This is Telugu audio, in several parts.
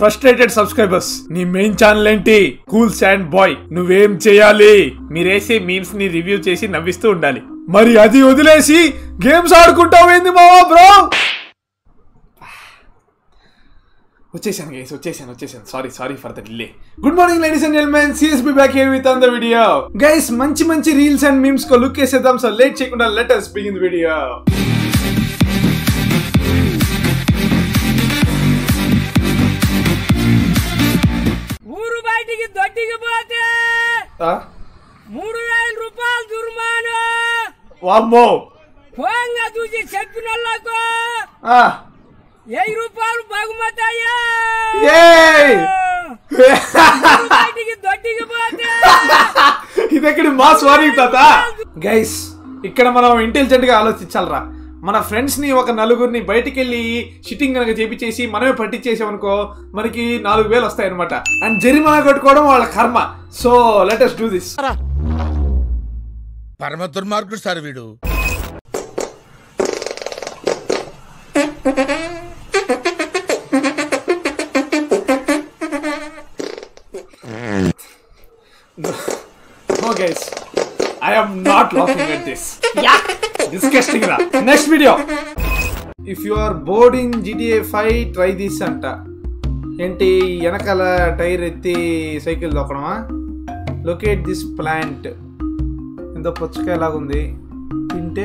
ఫ్రస్ట్రేటెడ్ సబ్స్క్రైబర్స్, నీ మెయిన్ ఛానల్ ఏంటి? Cool sand boy. నువ్వేం చేయాలి? మీరేసే మీమ్స్ ని రివ్యూ చేసి నవ్విస్తూ ఉండాలి. మరి అది వదిలేసి గేమ్స్ ఆడుకుంటావేంది మావా బ్రో? వచ్చేసాను గైస్, వచ్చేసాను. Sorry for the delay. Good morning ladies and gentlemen, CSB back here with another video. Guys, మంచి మంచి రీల్స్ అండ్ మీమ్స్ కో లుక్ చేసేద్దాం. సో లేట్ చేయకుండా let us begin the video. ఊరు బయటికి దొడ్డికి పోతే ₹3000 జుర్మానా. వామ్మో, పోంగా దూజి చెప్పినోళ్ళకు ₹1000 బహుమతి అయ్యా. ఇదెక్కడ మాస్ వార్నింగ్ తాత? గైస్, ఇక్కడ మనం ఇంటెలిజెంట్ గా ఆలోచించాలరా. మన ఫ్రెండ్స్ ని ఒక నలుగురిని బయటికి వెళ్ళి షిట్టింగ్ కనుక చేపించేసి మనమే పట్టించేసామనుకో, మనకి 4000 వస్తాయి అనమాట. అండ్ జరిమానా కట్టుకోవడం వాళ్ళ కర్మ. So let us do this. పరమ దుర్మార్గుడు సార్ వీడు. No guys, I am not laughing at this. Yeah, disgusting ra. Next video. If you are bored in GTA 5, try this anta. Enti enakala tire etti cycle dokadama. Locate this plant. Endo pochka ela undi. Tinte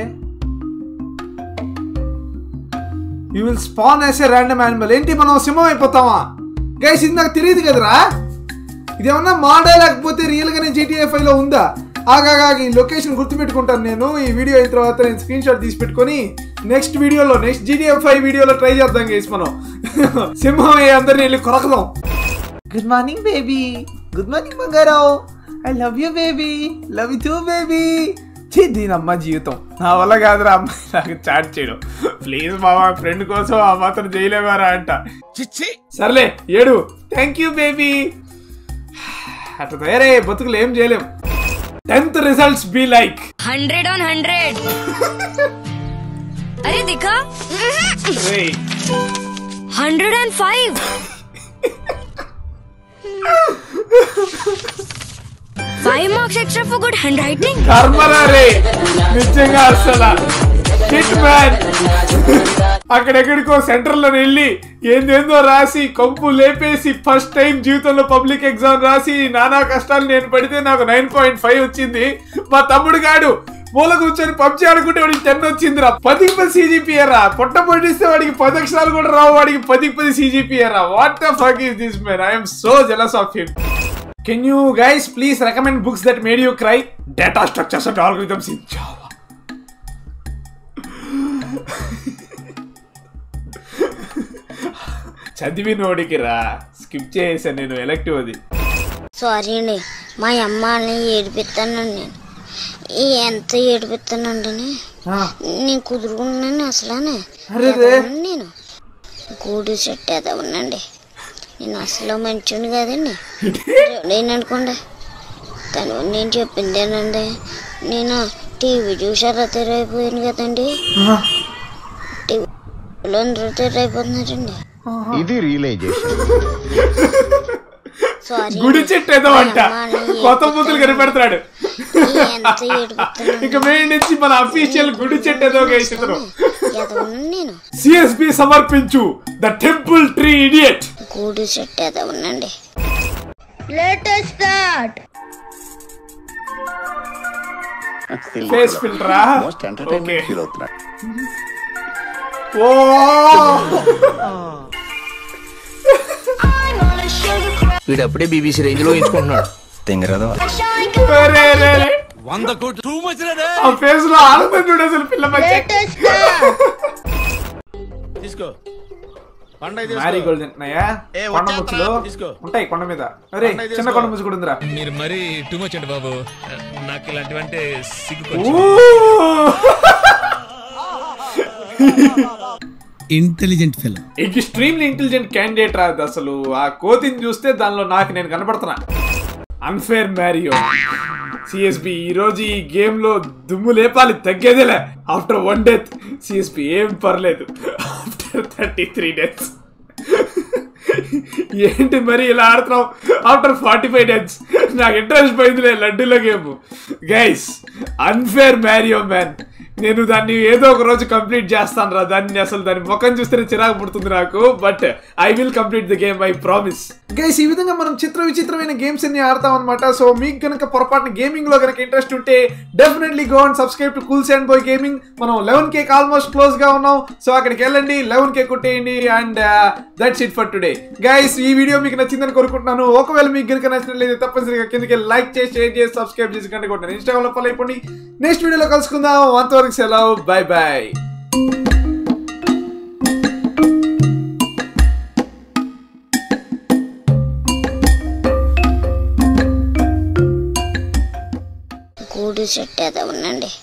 you will spawn as a random animal. Enti manu simham aipotama. Guys, idu naaku teliyadu kadra. ఇదేమన్నా మాడా లేకపోతే రియల్గానే జీటీఏ 5లో ఉందా? ఆగా ఈ లొకేషన్ గుర్తుపెట్టుకుంటాను నేను. ఈ వీడియో అయిన తర్వాత నేను స్క్రీన్ షాట్ తీసి పెట్టుకొని నెక్స్ట్ వీడియోలో, నెక్స్ట్ జీటీఏ 5 వీడియోలో ట్రై చేద్దాం గైస్. మనం సింహం అందరిని వెళ్ళి కొరకదాం. Good morning baby, good morning బంగారం, I love you baby, love you too baby. చీ, దీనమ్మ జీవితం నా వల్ల కాదురా అమ్మాయి నాకు చాట్ చేయడం. ప్లీజ్ మామా, ఫ్రెండ్ కోసం ఆ మాత్రం చేయలేవారా అంట. చిచ్చి, సర్లే ఏడు. Thank you baby. అట్లా తయారే బతుకులు, ఏం చేయలేం. 10th results be like 100 on 100. అరే దిఖా 105. $5 marks extra for good handwriting. కర్మరా రే, నిజంగా అసలా షిట్ మ్యాన్. అక్కడెక్కడికో సెంటర్ లో వెళ్ళి ఏందేందో రాసి కంపు లేపేసి ఫస్ట్ టైం జీవితంలో పబ్లిక్ ఎగ్జామ్ రాసి నానా కష్టాలు నేను పడితే నాకు 9.5 వచ్చింది. మా తమ్ముడు గాడు మూల కూర్చొని పబ్జీ ఆడుకుంటే వాడికి 10 వచ్చిందిరా. 10కి 10 CGPA. పొట్ట పొడిస్తే వాడికి 10 అక్షరాలు కూడా రావు, వాడికి 10కి 10 CGPA. What the fuck is this man? I'm so jealous of him. Can you guys please recommend books that made you cry? Data structures and algorithms in Java. చదివి నోడికి రా, స్కిప్ చేసాను నేను ఎలెక్టివ్ అది. సారీ అండి, మా అమ్మని ఏడిపిస్తానండి, ఎంత ఏడిపిస్తానండి. నేను కుదురుకున్నాను అసలు, నేను గూడు సెట్ ఏదో ఉన్నాండి. నేను అసలు మంచిని కాదండి, నేను అనుకోండి. తను నేను చెప్పిందేనండి, నేను టీవీ చూసి అలా తెరైపోయాను కదండి. టీవీలో అందరూ తెరైపోతున్నారండి. ఇది రియలైజేషన్. గుడి చెట్టు ఏదో అంట, కొత్త పూతులు కనిపెడతాడు. ఇక మెయిన్ నుంచి మన అఫీషియల్ గుడి చెట్టు ఏదో ఇస్తాను. సిఎస్బి సమర్పించు ద టెంపుల్ ట్రీ ఇడియట్. గుడి చెట్టు ఏదో ఉండండి. లేటెస్ట్ స్టార్ట్ ఫేస్ ఫిల్టరా. మోస్ట్ ఎంటర్‌టైన్‌మెంట్ ఫీల్ అవుతున్నా. ఓ వీడు అప్పుడే బీబీసీ రేంజ్ లో ఎంచుకుంటున్నాడు. తెంగరాదా 100 కోట్లు టూ మచ్ రే. ఆ ఫేస్ లో ఆనందండు అసలు పిల్ల మచ్చ. తీసుకో పండై తీసుకో. మారీ గోల్డ్ అంటనయా కొండ ముచ్చులో ఉంటాయి. కొండ మీద అరే చిన్న కొండ ముచ్చు కూడా ఉందిరా. మీరు మరీ టూ మచ్ అండి బాబు, నాకు ఇలాంటివంటే సిగ్గుకొచ్చు. Intelligent fellow, extremely intelligent candidate రాదు అసలు. ఆ కోతిని చూస్తే దానిలో నాకు నేను కనపడుతున్నా. Unfair Mario. సిఎస్పి ఈ రోజు ఈ గేమ్ లో దుమ్ము లేపాలి, తగ్గేదేలే. ఆఫ్టర్ 1 డెత్ సిఎస్పి ఏం పర్లేదు. ఆఫ్టర్ 33 డెత్స్ ఏంటి మరి ఇలా ఆడుతావు ఆఫ్టర్ 45 డేస్ నాకు ఇంట్రెస్ట్ పోయిందిలే లడ్డూల game guys unfair Mario man నేను దాన్ని ఏదో ఒక రోజు కంప్లీట్ చేస్తాను రా దాన్ని అసలు దాని ముఖం చూస్తే చిరాకు పుడుతుంది నాకు but I will complete the game I promise guys ఈ విధంగా మనం చిత్ర విచిత్రమైన గేమ్స్ అన్ని ఆడతాం అన్నమాట సో మీకు గనుక పొరపాటున గేమింగ్ లో గనుక ఇంట్రెస్ట్ ఉంటే definitely go and subscribe to cool sand boy gaming మనం 11k కి ఆల్మోస్ట్ క్లోజ్ గా ఉన్నాం సో అక్కడికి వెళ్ళండి 11k కొట్టేయండి and that's it for today guys ఈ వీడియో మీకు నచ్చిందని కోరుకుంటున్నాను ఒకవేళ మీకు గనుక నచ్చినట్లయితే తప్పనిసరిగా కిందకి లైక్ చేసి షేర్ చేసి సబ్స్క్రైబ్ చేసి గంట కొట్టండి ఇన్స్టాగ్రామ్ లో ఫాలో అయిపోండి నెక్స్ట్ వీడియోలో కలుసుకుందాం అంతవరకు సెలవు బై బై గూడు చెట్టేదో ఉండండి